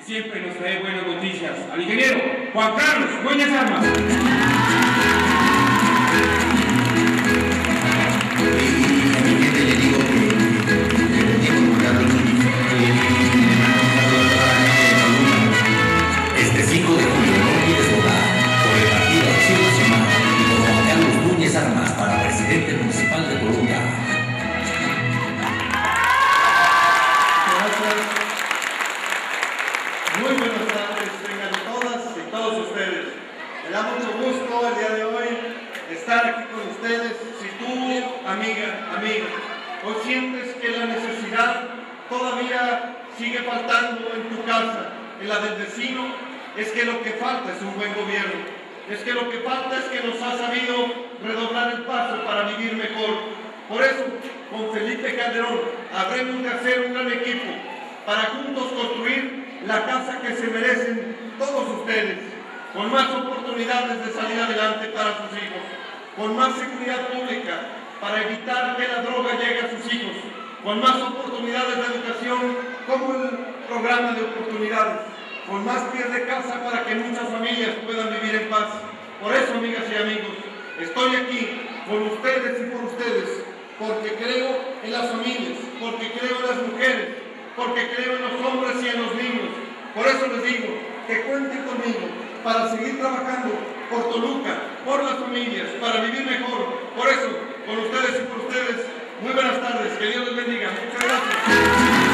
que siempre nos trae buenas noticias, al ingeniero Juan Carlos Nuñez Armas. Este 5 de julio no olvides votar por el partido Acción Nacional y por Juan Carlos Nuñez Armas para presidente municipal de Toluca. Muy buenas tardes, tengan todas y todos ustedes. Me da mucho gusto el día de hoy estar aquí con ustedes. Si tú, amiga, hoy sientes que la necesidad todavía sigue faltando en tu casa, en la del vecino, es que lo que falta es un buen gobierno. Es que lo que falta es que nos ha sabido redoblar el paso para vivir mejor. Por eso, con Felipe Calderón, habremos de hacer un gran equipo para juntos construir la casa que se merecen todos ustedes, con más oportunidades de salir adelante para sus hijos, con más seguridad pública para evitar que la droga llegue a sus hijos, con más oportunidades de educación como el programa de oportunidades, con más pies de casa para que muchas familias puedan vivir en paz. Por eso, amigas y amigos, estoy aquí con ustedes y por ustedes, porque creo en las familias, porque creo en las mujeres, porque creo en los hombres y en los niños. Por eso les digo que cuenten conmigo para seguir trabajando por Toluca, por las familias, para vivir mejor. Por eso, con ustedes y por ustedes, muy buenas tardes, que Dios les bendiga. Muchas gracias.